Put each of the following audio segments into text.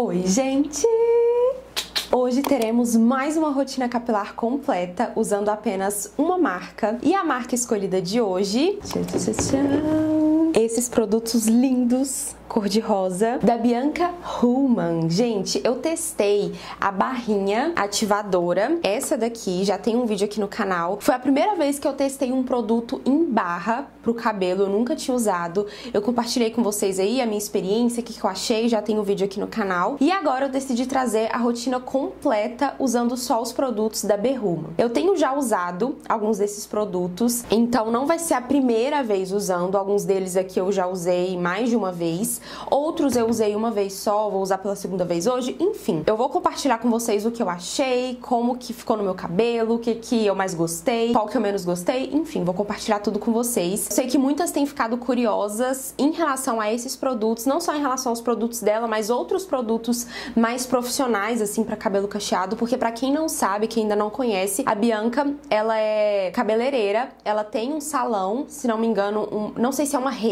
Oi, gente! Hoje teremos mais uma rotina capilar completa, usando apenas uma marca. E a marca escolhida de hoje... Esses produtos lindos, cor-de-rosa, da Bianca Hulmann. Gente, eu testei a barrinha ativadora, essa daqui, já tem um vídeo aqui no canal. Foi a primeira vez que eu testei um produto em barra pro cabelo, eu nunca tinha usado. Eu compartilhei com vocês aí a minha experiência, o que eu achei, já tem um vídeo aqui no canal. E agora eu decidi trazer a rotina completa usando só os produtos da B. Hulmann. Eu tenho já usado alguns desses produtos, então não vai ser a primeira vez usando. Alguns deles aqui eu já usei mais de uma vez. Outros eu usei uma vez só, vou usar pela segunda vez hoje, enfim. Eu vou compartilhar com vocês o que eu achei, como que ficou no meu cabelo, o que que eu mais gostei, qual que eu menos gostei, enfim, vou compartilhar tudo com vocês. Sei que muitas têm ficado curiosas em relação a esses produtos, não só em relação aos produtos dela, mas outros produtos mais profissionais, assim, pra cabelo cacheado, porque pra quem não sabe, quem ainda não conhece, a Bianca, ela é cabeleireira, ela tem um salão, se não me engano, não sei se é uma rede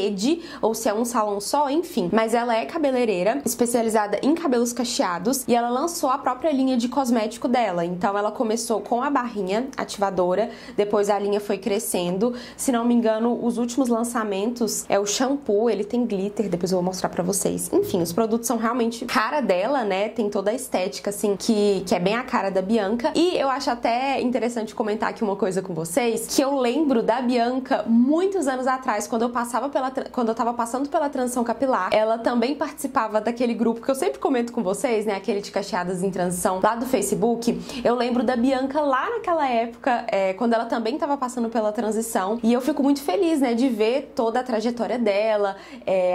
ou se é um salão só, enfim. Mas ela é cabeleireira, especializada em cabelos cacheados, e ela lançou a própria linha de cosmético dela. Então ela começou com a barrinha ativadora, depois a linha foi crescendo. Se não me engano, os últimos lançamentos é o shampoo, ele tem glitter, depois eu vou mostrar pra vocês. Enfim, os produtos são realmente cara dela, né? Tem toda a estética, assim, que é bem a cara da Bianca. E eu acho até interessante comentar aqui uma coisa com vocês, que eu lembro da Bianca muitos anos atrás, quando eu tava passando pela transição capilar. Ela também participava daquele grupo que eu sempre comento com vocês, né? Aquele de cacheadas em transição lá do Facebook. Eu lembro da Bianca lá naquela época, quando ela também tava passando pela transição. E eu fico muito feliz, né? De ver toda a trajetória dela,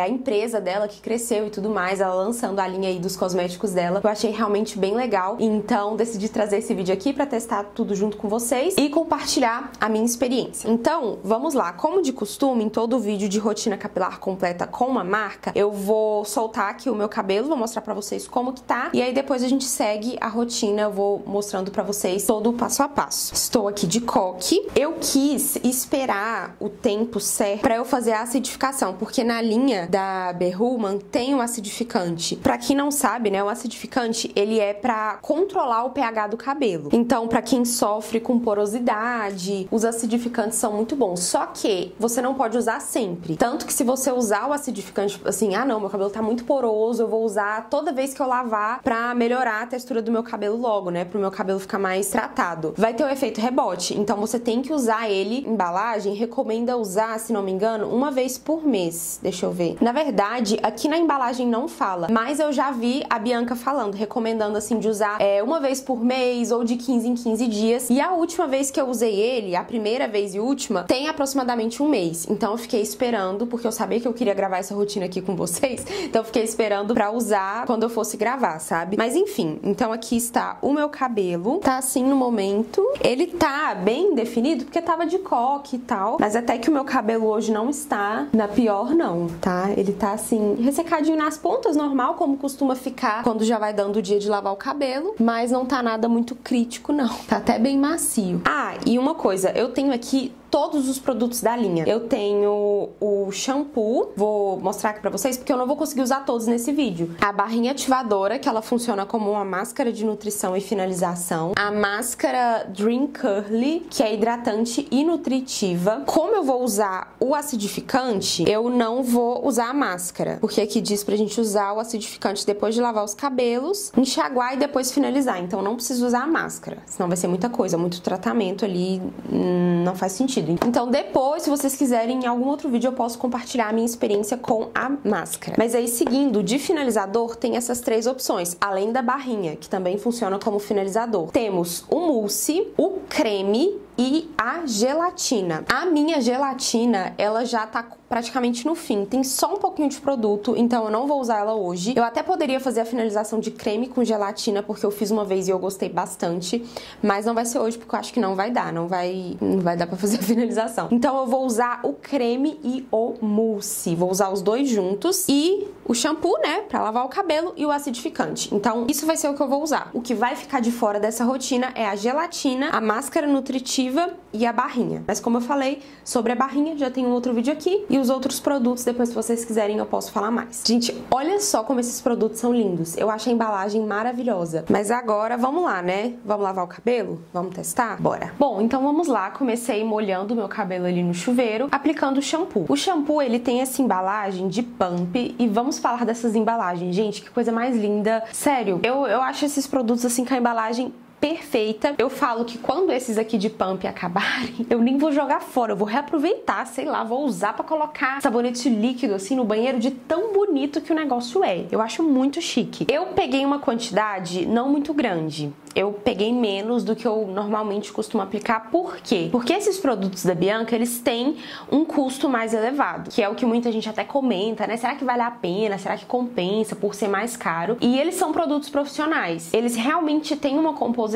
a empresa dela que cresceu e tudo mais. Ela lançando a linha aí dos cosméticos dela. Eu achei realmente bem legal. Então, decidi trazer esse vídeo aqui pra testar tudo junto com vocês e compartilhar a minha experiência. Então, vamos lá. Como de costume, em todo vídeo de rotina capilar completa com uma marca... Eu vou soltar aqui o meu cabelo, vou mostrar pra vocês como que tá. E aí depois a gente segue a rotina, eu vou mostrando pra vocês todo o passo a passo. Estou aqui de coque. Eu quis esperar o tempo certo pra eu fazer a acidificação, porque na linha da B. Hulmann tem um acidificante. Pra quem não sabe, né, o acidificante, ele é pra controlar o pH do cabelo. Então, pra quem sofre com porosidade, os acidificantes são muito bons. Só que você não pode usar sempre. Tanto que se você usar o acidificante, assim, ah não, meu cabelo tá muito poroso, eu vou usar toda vez que eu lavar pra melhorar a textura do meu cabelo logo, né, pro meu cabelo ficar mais tratado. Vai ter o efeito rebote, então você tem que usar ele. Embalagem recomenda usar, se não me engano, uma vez por mês, deixa eu ver. Na verdade, aqui na embalagem não fala, mas eu já vi a Bianca falando, recomendando assim de usar uma vez por mês ou de 15 em 15 dias, e a última vez que eu usei ele, a primeira vez e última, tem aproximadamente um mês, então eu fiquei esperando, porque eu sabia que eu queria gravar essa rotina aqui com vocês, então eu fiquei esperando pra usar quando eu fosse gravar, sabe? Mas enfim, então aqui está o meu cabelo, tá assim no momento, ele tá bem definido, porque tava de coque e tal, mas até que o meu cabelo hoje não está na pior não, tá? Ele tá assim, ressecadinho nas pontas, normal, como costuma ficar quando já vai dando o dia de lavar o cabelo, mas não tá nada muito crítico não, tá até bem macio. Ah, e uma coisa, eu tenho aqui todos os produtos da linha. Eu tenho o shampoo, vou mostrar aqui pra vocês, porque eu não vou conseguir usar todos nesse vídeo. A barrinha ativadora, que ela funciona como uma máscara de nutrição e finalização. A máscara Dream Curly, que é hidratante e nutritiva. Como eu vou usar o acidificante, eu não vou usar a máscara, porque aqui diz pra gente usar o acidificante depois de lavar os cabelos, enxaguar e depois finalizar. Então, eu não preciso usar a máscara, senão vai ser muita coisa, muito tratamento ali, não faz sentido. Então depois, se vocês quiserem, em algum outro vídeo eu posso compartilhar a minha experiência com a máscara. Mas aí seguindo, de finalizador tem essas três opções, além da barrinha, que também funciona como finalizador. Temos o mousse, o creme e a gelatina. A minha gelatina, ela já tá praticamente no fim, tem só um pouquinho de produto, então eu não vou usar ela hoje. Eu até poderia fazer a finalização de creme com gelatina, porque eu fiz uma vez e eu gostei bastante, mas não vai ser hoje, porque eu acho que não vai dar, não vai dar pra fazer a finalização. Então eu vou usar o creme e o mousse, vou usar os dois juntos, e o shampoo, né, pra lavar o cabelo, e o acidificante. Então isso vai ser o que eu vou usar. O que vai ficar de fora dessa rotina é a gelatina, a máscara nutritiva e a barrinha. Mas como eu falei sobre a barrinha, já tem um outro vídeo aqui, e os outros produtos, depois se vocês quiserem eu posso falar mais. Gente, olha só como esses produtos são lindos. Eu acho a embalagem maravilhosa. Mas agora, vamos lá, né? Vamos lavar o cabelo? Vamos testar? Bora! Bom, então vamos lá. Comecei molhando o meu cabelo ali no chuveiro, aplicando o shampoo. O shampoo, ele tem essa embalagem de pump e vamos falar dessas embalagens. Gente, que coisa mais linda. Sério, eu acho esses produtos assim com a embalagem perfeita. Eu falo que quando esses aqui de pump acabarem, eu nem vou jogar fora, eu vou reaproveitar, sei lá, vou usar pra colocar sabonete líquido assim no banheiro, de tão bonito que o negócio é. Eu acho muito chique. Eu peguei uma quantidade não muito grande. Eu peguei menos do que eu normalmente costumo aplicar. Por quê? Porque esses produtos da Bianca, eles têm um custo mais elevado, que é o que muita gente até comenta, né? Será que vale a pena? Será que compensa por ser mais caro? E eles são produtos profissionais. Eles realmente têm uma composição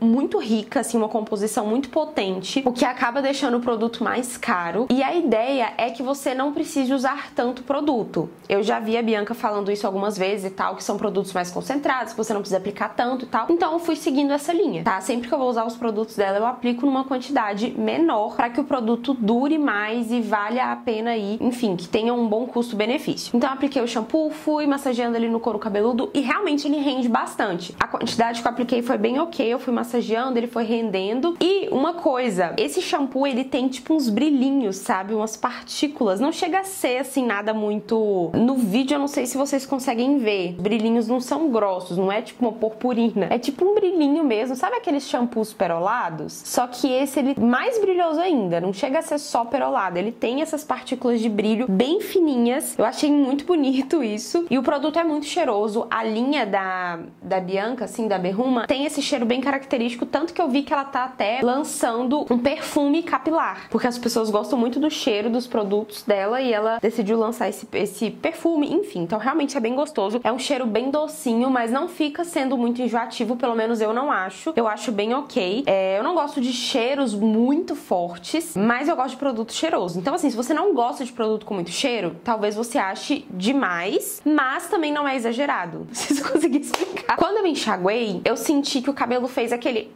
muito rica, assim, uma composição muito potente, o que acaba deixando o produto mais caro. E a ideia é que você não precise usar tanto produto. Eu já vi a Bianca falando isso algumas vezes e tal, que são produtos mais concentrados, que você não precisa aplicar tanto e tal. Então, fui seguindo essa linha, tá? Sempre que eu vou usar os produtos dela, eu aplico numa quantidade menor para que o produto dure mais e valha a pena aí, enfim, que tenha um bom custo-benefício. Então, apliquei o shampoo, fui massageando ali no couro cabeludo e realmente ele rende bastante. A quantidade que eu apliquei foi bem ok, eu fui massageando, ele foi rendendo. E uma coisa, esse shampoo, ele tem tipo uns brilhinhos, sabe? Umas partículas. Não chega a ser assim nada muito... No vídeo eu não sei se vocês conseguem ver. Brilhinhos não são grossos, não é tipo uma purpurina. É tipo um brilhinho mesmo, sabe aqueles shampoos perolados? Só que esse, ele é mais brilhoso ainda, não chega a ser só perolado, ele tem essas partículas de brilho bem fininhas. Eu achei muito bonito isso, e o produto é muito cheiroso. A linha da Bianca, assim, da B. Hulmann, tem esse cheiro bem característico, tanto que eu vi que ela tá até lançando um perfume capilar, porque as pessoas gostam muito do cheiro dos produtos dela, e ela decidiu lançar esse perfume, enfim. Então realmente é bem gostoso, é um cheiro bem docinho, mas não fica sendo muito enjoativo, pelo menos eu não acho. Eu acho bem ok. Eu não gosto de cheiros muito fortes, mas eu gosto de produto cheiroso. Então assim, se você não gosta de produto com muito cheiro, talvez você ache demais, mas também não é exagerado. Vocês conseguirem explicar. Quando eu me enxaguei, eu senti que o cabelo fez aquele...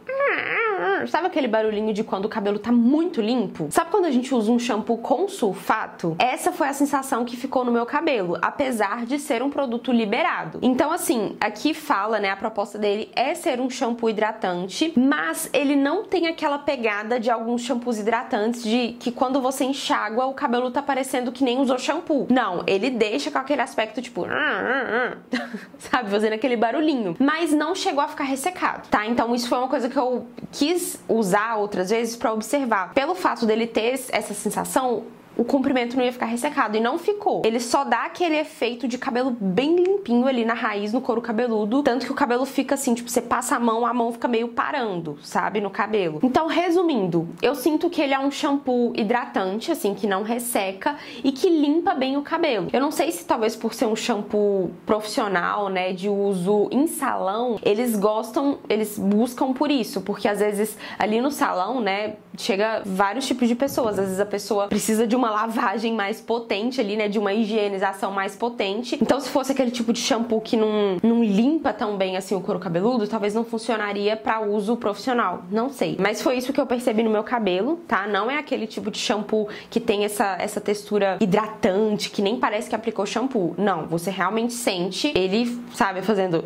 Sabe aquele barulhinho de quando o cabelo tá muito limpo? Sabe quando a gente usa um shampoo com sulfato? Essa foi a sensação que ficou no meu cabelo, apesar de ser um produto liberado. Então assim, aqui fala, né, a proposta dele é ser um shampoo hidratante, mas ele não tem aquela pegada de alguns shampoos hidratantes, de que quando você enxágua o cabelo tá parecendo que nem usou shampoo. Não, ele deixa com aquele aspecto tipo sabe, fazendo aquele barulhinho, mas não chegou a ficar ressecado, tá? Então isso foi uma coisa que eu quis usar outras vezes para observar. Pelo fato dele ter essa sensação, o comprimento não ia ficar ressecado, e não ficou. Ele só dá aquele efeito de cabelo bem limpinho ali na raiz, no couro cabeludo, tanto que o cabelo fica assim, tipo, você passa a mão fica meio parando, sabe, no cabelo. Então, resumindo, eu sinto que ele é um shampoo hidratante, assim, que não resseca e que limpa bem o cabelo. Eu não sei se talvez por ser um shampoo profissional, né, de uso em salão, eles buscam por isso, porque às vezes ali no salão, né, chega vários tipos de pessoas. Às vezes a pessoa precisa de uma lavagem mais potente ali, né? De uma higienização mais potente. Então, se fosse aquele tipo de shampoo que não limpa tão bem assim o couro cabeludo, talvez não funcionaria para uso profissional. Não sei. Mas foi isso que eu percebi no meu cabelo, tá? Não é aquele tipo de shampoo que tem essa textura hidratante, que nem parece que aplicou shampoo. Não. Você realmente sente ele, sabe, fazendo...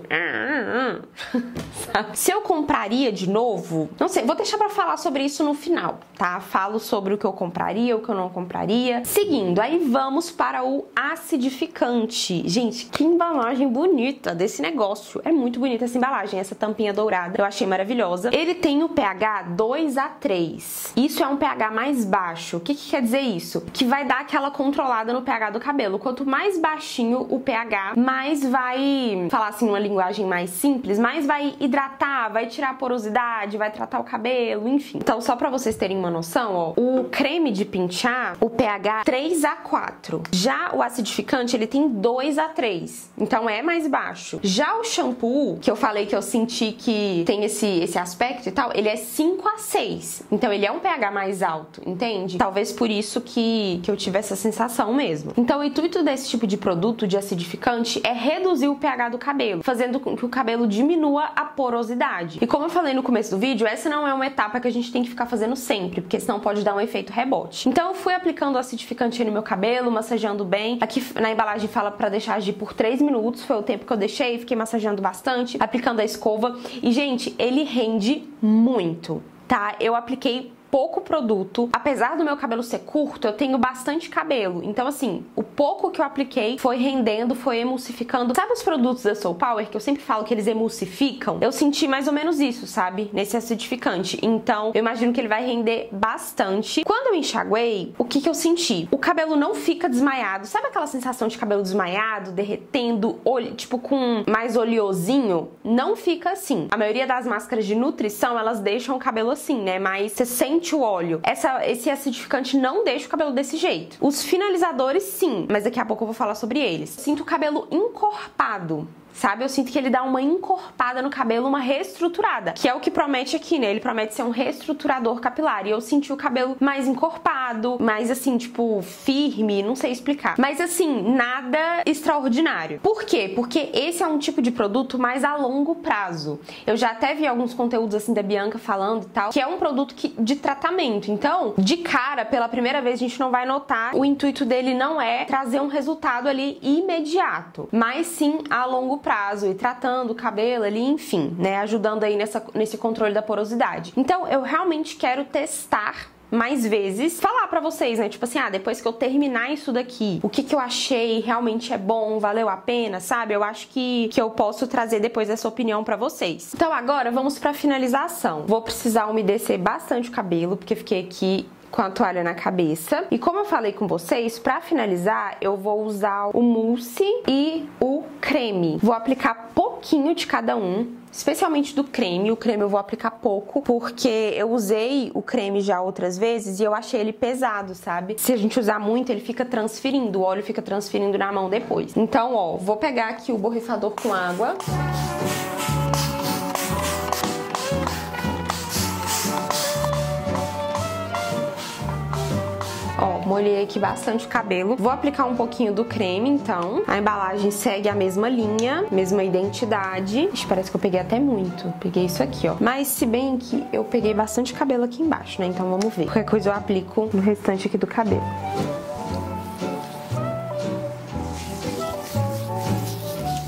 sabe? Se eu compraria de novo... Não sei. Vou deixar pra falar sobre isso no final, tá? Falo sobre o que eu compraria, o que eu não compraria. Seguindo, aí vamos para o acidificante. Gente, que embalagem bonita desse negócio. É muito bonita essa embalagem, essa tampinha dourada. Eu achei maravilhosa. Ele tem o pH 2 a 3. Isso é um pH mais baixo. O que que quer dizer isso? Que vai dar aquela controlada no pH do cabelo. Quanto mais baixinho o pH, mais vai, falar assim uma linguagem mais simples, mais vai hidratar, vai tirar a porosidade, vai tratar o cabelo, enfim. Então, só pra vocês terem uma noção, ó, o creme de pentear, o pH 3 a 4. Já o acidificante, ele tem 2 a 3. Então é mais baixo. Já o shampoo, que eu falei que eu senti que tem esse aspecto e tal, ele é 5 a 6. Então ele é um pH mais alto, entende? Talvez por isso que eu tive essa sensação mesmo. Então o intuito desse tipo de produto, de acidificante, é reduzir o pH do cabelo, fazendo com que o cabelo diminua a porosidade. E como eu falei no começo do vídeo, essa não é uma etapa que a gente tem que ficar fazendo sempre, porque senão pode dar um efeito rebote. Então eu fui aplicando o acidificante no meu cabelo, massageando bem. Aqui na embalagem fala pra deixar agir por 3 minutos, foi o tempo que eu deixei, fiquei massageando bastante, aplicando a escova. E, gente, ele rende muito, tá? Eu apliquei pouco produto, apesar do meu cabelo ser curto, eu tenho bastante cabelo, então assim, o pouco que eu apliquei foi rendendo, foi emulsificando. Sabe os produtos da Soul Power, que eu sempre falo que eles emulsificam? Eu senti mais ou menos isso, sabe? Nesse acidificante. Então, eu imagino que ele vai render bastante. Quando eu enxaguei, o que que eu senti? O cabelo não fica desmaiado. Sabe aquela sensação de cabelo desmaiado, derretendo, tipo com mais oleosinho? Não fica assim. A maioria das máscaras de nutrição, elas deixam o cabelo assim, né? Mas você sente o óleo. Esse acidificante não deixa o cabelo desse jeito. Os finalizadores, sim, mas daqui a pouco eu vou falar sobre eles. Sinto o cabelo encorpado, sabe? Eu sinto que ele dá uma encorpada no cabelo, uma reestruturada, que é o que promete aqui, né? Ele promete ser um reestruturador capilar. E eu senti o cabelo mais encorpado, mais assim, tipo, firme, não sei explicar. Mas assim, nada extraordinário. Por quê? Porque esse é um tipo de produto mais a longo prazo. Eu já até vi alguns conteúdos assim da Bianca falando e tal, que é um produto de tratamento. Então, de cara, pela primeira vez, a gente não vai notar. O intuito dele não é trazer um resultado ali imediato, mas sim a longo prazo. E tratando o cabelo ali, enfim, né, ajudando aí nesse controle da porosidade. Então, eu realmente quero testar mais vezes, falar pra vocês, né, tipo assim, ah, depois que eu terminar isso daqui, o que que eu achei realmente é bom, valeu a pena, sabe? Eu acho que eu posso trazer depois essa opinião pra vocês. Então agora vamos pra finalização. Vou precisar umedecer bastante o cabelo, porque fiquei aqui com a toalha na cabeça. E como eu falei com vocês, pra finalizar, eu vou usar o mousse e o creme. Vou aplicar pouquinho de cada um, especialmente do creme. O creme eu vou aplicar pouco, porque eu usei o creme já outras vezes e eu achei ele pesado, sabe? Se a gente usar muito, ele fica transferindo, o óleo fica transferindo na mão depois. Então, ó, vou pegar aqui o borrifador com água. Ó, molhei aqui bastante o cabelo. Vou aplicar um pouquinho do creme, então. A embalagem segue a mesma linha, mesma identidade. Ixi, parece que eu peguei até muito. Peguei isso aqui, ó. Mas se bem que eu peguei bastante cabelo aqui embaixo, né? Então vamos ver. Qualquer coisa eu aplico no restante aqui do cabelo.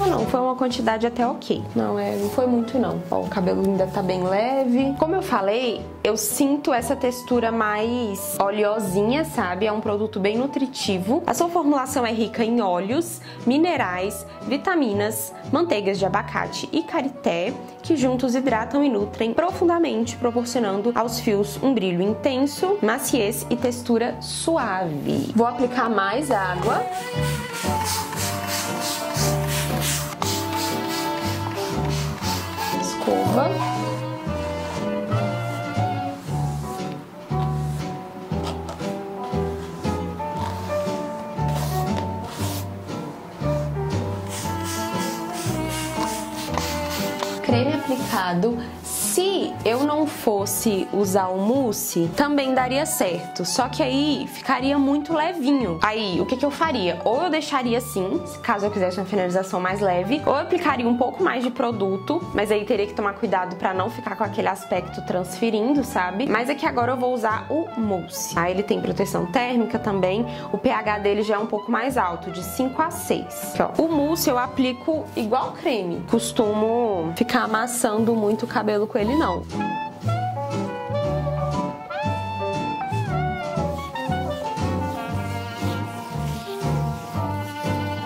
Não, foi uma quantidade até ok. Não, não foi muito não. Ó, o cabelo ainda tá bem leve. Como eu falei, eu sinto essa textura mais oleosinha, sabe? É um produto bem nutritivo. A sua formulação é rica em óleos, minerais, vitaminas, manteigas de abacate e carité, que juntos hidratam e nutrem profundamente, proporcionando aos fios um brilho intenso, maciez e textura suave. Vou aplicar mais água. Escova. Creme aplicado. Se eu não fosse usar o mousse, também daria certo, só que aí ficaria muito levinho. Aí, o que que eu faria? Ou eu deixaria assim, caso eu quisesse uma finalização mais leve, ou eu aplicaria um pouco mais de produto, mas aí teria que tomar cuidado pra não ficar com aquele aspecto transferindo, sabe? Mas aqui agora eu vou usar o mousse. Aí ele tem proteção térmica também, o pH dele já é um pouco mais alto, de 5 a 6. Aqui, ó. O mousse eu aplico igual creme, costumo ficar amassando muito o cabelo com ele. Não.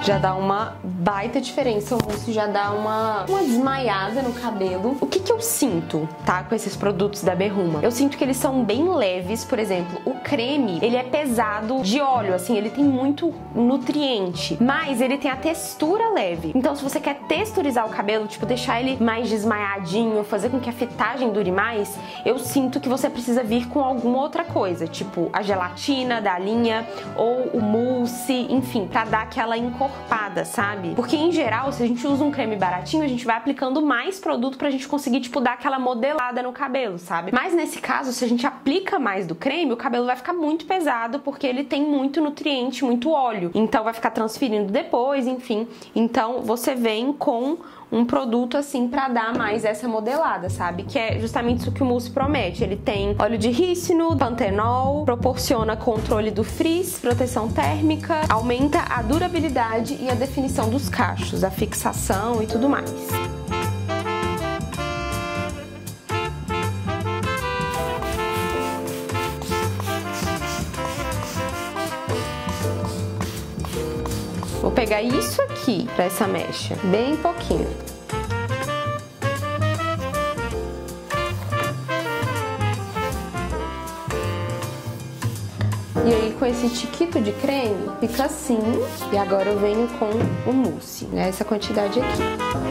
Já dá uma baita diferença, o mousse já dá uma desmaiada no cabelo. O que que eu sinto, tá, com esses produtos da B. Hulmann? Eu sinto que eles são bem leves, por exemplo, o creme, ele é pesado de óleo, assim, ele tem muito nutriente, mas ele tem a textura leve. Então, se você quer texturizar o cabelo, tipo, deixar ele mais desmaiadinho, fazer com que a fitagem dure mais, eu sinto que você precisa vir com alguma outra coisa, tipo, a gelatina da linha, ou o mousse, enfim, pra dar aquela encorpada, sabe? Porque em geral, se a gente usa um creme baratinho, a gente vai aplicando mais produto pra gente conseguir, tipo, dar aquela modelada no cabelo, sabe? Mas nesse caso, se a gente aplica mais do creme, o cabelo vai ficar muito pesado, porque ele tem muito nutriente, muito óleo. Então vai ficar transferindo depois, enfim. Então você vem com um produto assim pra dar mais essa modelada, sabe? Que é justamente isso que o mousse promete. Ele tem óleo de rícino, pantenol, proporciona controle do frizz, proteção térmica, aumenta a durabilidade e a definição dos cachos, a fixação e tudo mais. Vou pegar isso aqui para essa mecha, bem pouquinho. E aí com esse tiquito de creme fica assim. E agora eu venho com o mousse, né? Essa quantidade aqui.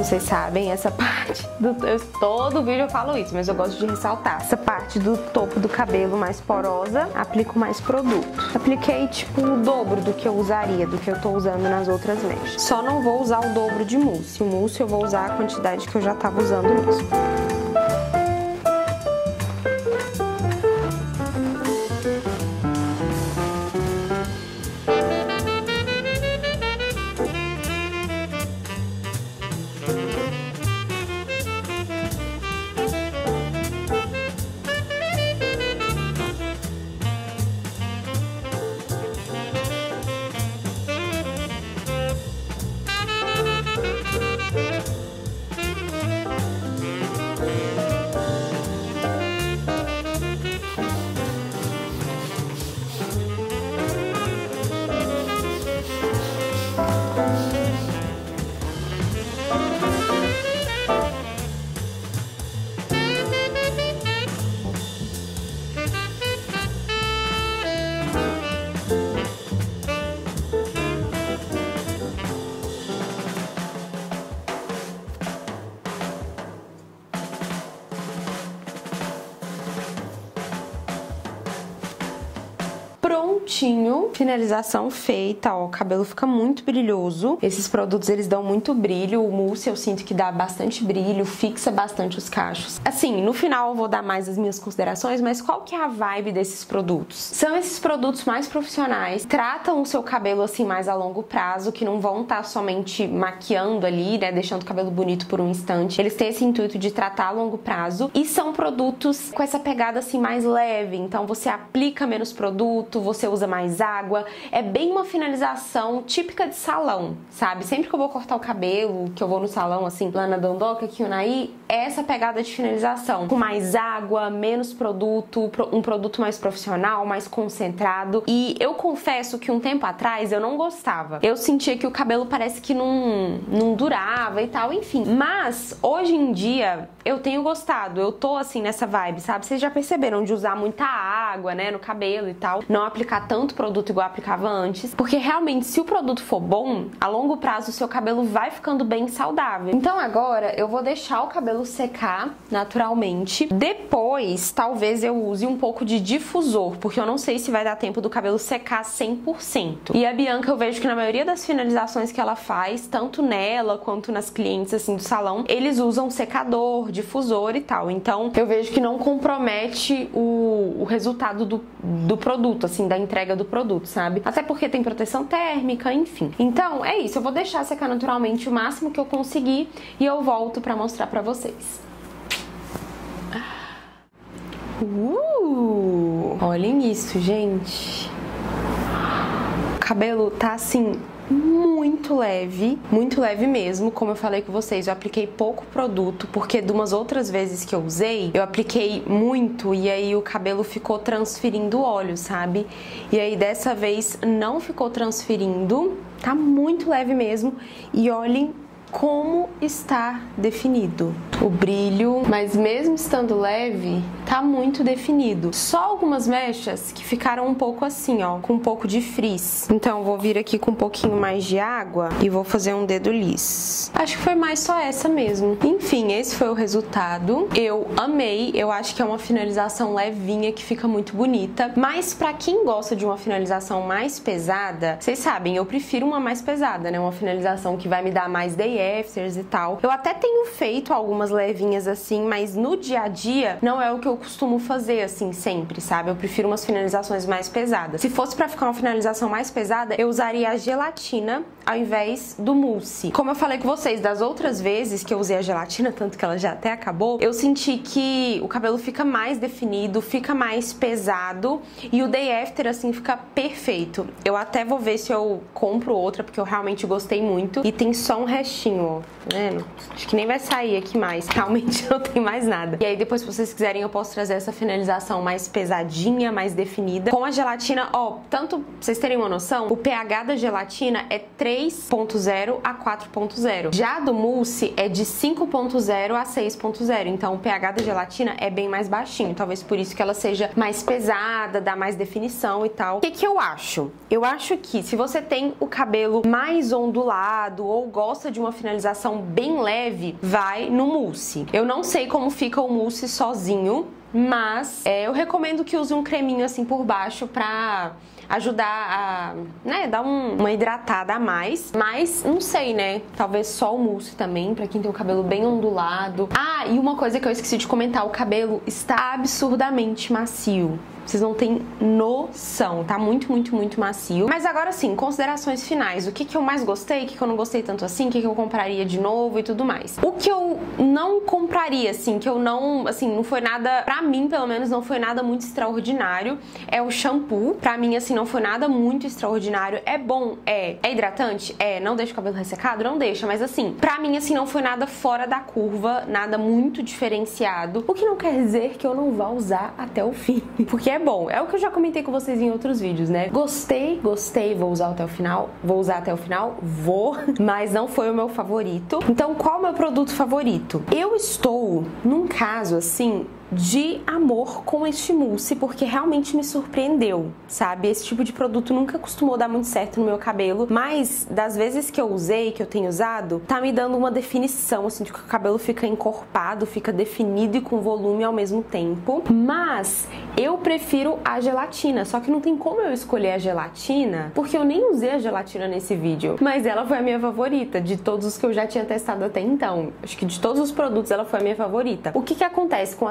Vocês sabem, essa parte do... Todo vídeo eu falo isso, mas eu gosto de ressaltar. Essa parte do topo do cabelo mais porosa, aplico mais produto. Apliquei, tipo, o dobro do que eu usaria, do que eu tô usando nas outras mechas. Só não vou usar o dobro de mousse. O mousse eu vou usar a quantidade que eu já tava usando mesmo. Prontinho, finalização feita, ó, o cabelo fica muito brilhoso, esses produtos eles dão muito brilho, o mousse eu sinto que dá bastante brilho, fixa bastante os cachos. Assim, no final eu vou dar mais as minhas considerações, mas qual que é a vibe desses produtos? São esses produtos mais profissionais, tratam o seu cabelo assim mais a longo prazo, que não vão estar somente maquiando ali, né, deixando o cabelo bonito por um instante, eles têm esse intuito de tratar a longo prazo e são produtos com essa pegada assim mais leve, então você aplica menos produto, você usa mais água, é bem uma finalização típica de salão, sabe? Sempre que eu vou cortar o cabelo, que eu vou no salão, assim, lá na Dandoca, aqui Unaí, é essa pegada de finalização, com mais água, menos produto, um produto mais profissional, mais concentrado. E eu confesso que um tempo atrás eu não gostava, eu sentia que o cabelo parece que não durava e tal, enfim, mas hoje em dia eu tenho gostado, eu tô assim nessa vibe, sabe? Vocês já perceberam de usar muita água, né, no cabelo e tal, não aplicar tanto produto igual aplicava antes, porque realmente se o produto for bom, a longo prazo o seu cabelo vai ficando bem saudável. Então agora eu vou deixar o cabelo secar naturalmente, depois talvez eu use um pouco de difusor, porque eu não sei se vai dar tempo do cabelo secar 100%. E a Bianca eu vejo que na maioria das finalizações que ela faz, tanto nela quanto nas clientes assim do salão, eles usam secador, difusor e tal, então eu vejo que não compromete o resultado do produto, assim, da entrega do produto, sabe? Até porque tem proteção térmica, enfim. Então, é isso. Eu vou deixar secar naturalmente o máximo que eu conseguir e eu volto pra mostrar pra vocês. Olhem isso, gente. O cabelo tá assim... muito leve mesmo, como eu falei com vocês, eu apliquei pouco produto, porque de umas outras vezes que eu usei, eu apliquei muito e aí o cabelo ficou transferindo óleo, sabe? E aí dessa vez não ficou transferindo, tá muito leve mesmo e olhem como está definido o brilho, mas mesmo estando leve, tá muito definido. Só algumas mechas que ficaram um pouco assim, ó, com um pouco de frizz. Então vou vir aqui com um pouquinho mais de água e vou fazer um dedo liso. Acho que foi mais só essa mesmo. Enfim, esse foi o resultado. Eu amei, eu acho que é uma finalização levinha que fica muito bonita, mas pra quem gosta de uma finalização mais pesada, vocês sabem, eu prefiro uma mais pesada, né? Uma finalização que vai me dar mais day afters e tal. Eu até tenho feito algumas levinhas assim, mas no dia a dia não é o que eu costumo fazer assim sempre, sabe? Eu prefiro umas finalizações mais pesadas. Se fosse pra ficar uma finalização mais pesada, eu usaria a gelatina ao invés do mousse. Como eu falei com vocês, das outras vezes que eu usei a gelatina, tanto que ela já até acabou, eu senti que o cabelo fica mais definido, fica mais pesado e o day after assim fica perfeito. Eu até vou ver se eu compro outra, porque eu realmente gostei muito. E tem só um restinho, ó, tá vendo? Acho que nem vai sair aqui mais, realmente não tem mais nada. E aí depois, se vocês quiserem, eu posso trazer essa finalização mais pesadinha, mais definida. Com a gelatina, ó, tanto pra vocês terem uma noção, o pH da gelatina é 3.0 a 4.0. Já do mousse é de 5.0 a 6.0, então o pH da gelatina é bem mais baixinho, talvez por isso que ela seja mais pesada, dá mais definição e tal. O que que eu acho? Eu acho que se você tem o cabelo mais ondulado ou gosta de uma finalização bem leve, vai no mousse. Eu não sei como fica o mousse sozinho, mas eu recomendo que use um creminho assim por baixo pra ajudar a, né, dar uma hidratada a mais. Mas, não sei, né, talvez só o mousse também, pra quem tem o cabelo bem ondulado. Ah, e uma coisa que eu esqueci de comentar, o cabelo está absurdamente macio. Vocês não têm noção, tá muito, muito, muito macio. Mas agora sim, considerações finais. O que que eu mais gostei, o que que eu não gostei tanto assim, o que que eu compraria de novo e tudo mais. O que eu não compraria, assim, que eu não, assim, não foi nada, pra mim, pelo menos, não foi nada muito extraordinário, é o shampoo. Pra mim, assim, não foi nada muito extraordinário. É bom? É. É hidratante? É. Não deixa o cabelo ressecado? Não deixa. Mas assim, pra mim, assim, não foi nada fora da curva, nada muito diferenciado. O que não quer dizer que eu não vá usar até o fim, porque é bom, é o que eu já comentei com vocês em outros vídeos, né? Gostei, gostei, vou usar até o final, vou usar até o final, vou, mas não foi o meu favorito. Então, qual o meu produto favorito? Eu estou num caso, assim, de amor com este mousse, porque realmente me surpreendeu, sabe? Esse tipo de produto nunca costumou dar muito certo no meu cabelo, mas das vezes que eu usei, que eu tenho usado, tá me dando uma definição, assim, de que o cabelo fica encorpado, fica definido e com volume ao mesmo tempo. Mas eu prefiro a gelatina, só que não tem como eu escolher a gelatina, porque eu nem usei a gelatina nesse vídeo, mas ela foi a minha favorita de todos os que eu já tinha testado até então. Acho que de todos os produtos ela foi a minha favorita. O que que acontece com a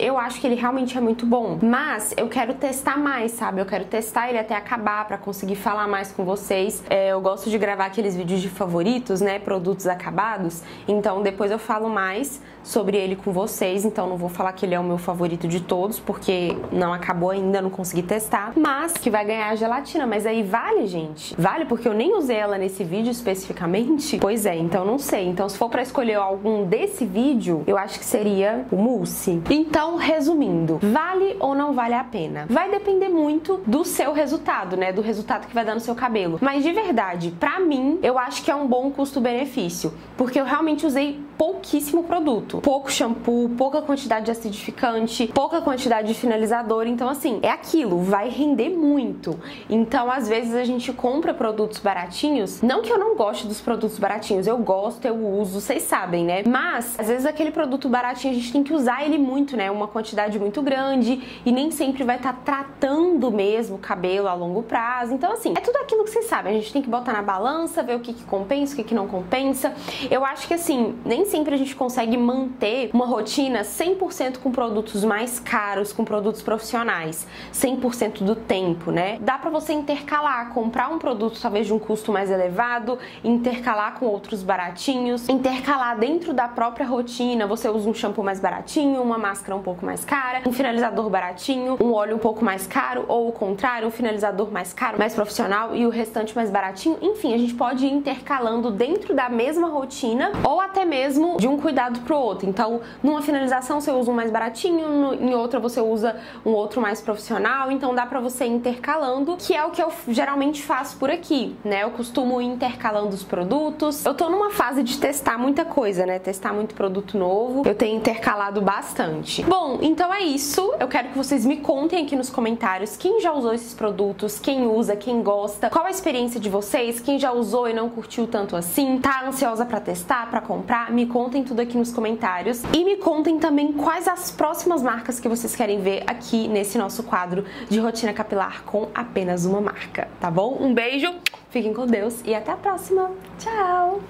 eu acho que ele realmente é muito bom, mas eu quero testar mais, sabe? Eu quero testar ele até acabar pra conseguir falar mais com vocês. Eu gosto de gravar aqueles vídeos de favoritos, né? Produtos acabados. Então depois eu falo mais sobre ele com vocês. Então não vou falar que ele é o meu favorito de todos, porque não acabou ainda, não consegui testar. Mas que vai ganhar a gelatina. Mas aí vale, gente? Vale porque eu nem usei ela nesse vídeo especificamente? Pois é, então não sei. Então se for pra escolher algum desse vídeo, eu acho que seria o mousse. Então, resumindo, vale ou não vale a pena? Vai depender muito do seu resultado, né? Do resultado que vai dar no seu cabelo. Mas de verdade, pra mim, eu acho que é um bom custo-benefício, porque eu realmente usei pouquíssimo produto. Pouco shampoo, pouca quantidade de acidificante, pouca quantidade de finalizador. Então, assim, é aquilo, vai render muito. Então, às vezes a gente compra produtos baratinhos. Não que eu não goste dos produtos baratinhos, eu gosto, eu uso, vocês sabem, né? Mas, às vezes aquele produto baratinho a gente tem que usar ele muito, né? Uma quantidade muito grande e nem sempre vai estar tratando mesmo o cabelo a longo prazo. Então, assim, é tudo aquilo que vocês sabem. A gente tem que botar na balança, ver o que que compensa, o que que não compensa. Eu acho que, assim, nem sempre a gente consegue manter uma rotina 100% com produtos mais caros, com produtos profissionais, 100% do tempo, né? Dá pra você intercalar, comprar um produto talvez de um custo mais elevado, intercalar com outros baratinhos, intercalar dentro da própria rotina. Você usa um shampoo mais baratinho, uma máscara um pouco mais cara, um finalizador baratinho, um óleo um pouco mais caro, ou o contrário, um finalizador mais caro, mais profissional e o restante mais baratinho. Enfim, a gente pode ir intercalando dentro da mesma rotina ou até mesmo de um cuidado pro outro. Então, numa finalização você usa um mais baratinho, em outra você usa um outro mais profissional, então dá pra você ir intercalando, que é o que eu geralmente faço por aqui, né? Eu costumo ir intercalando os produtos. Eu tô numa fase de testar muita coisa, né? Testar muito produto novo. Eu tenho intercalado bastante. Bom, então é isso. Eu quero que vocês me contem aqui nos comentários quem já usou esses produtos, quem usa, quem gosta, qual a experiência de vocês, quem já usou e não curtiu tanto assim, tá ansiosa pra testar, pra comprar? Me contem tudo aqui nos comentários e me contem também quais as próximas marcas que vocês querem ver aqui nesse nosso quadro de rotina capilar com apenas uma marca, tá bom? Um beijo, fiquem com Deus e até a próxima. Tchau!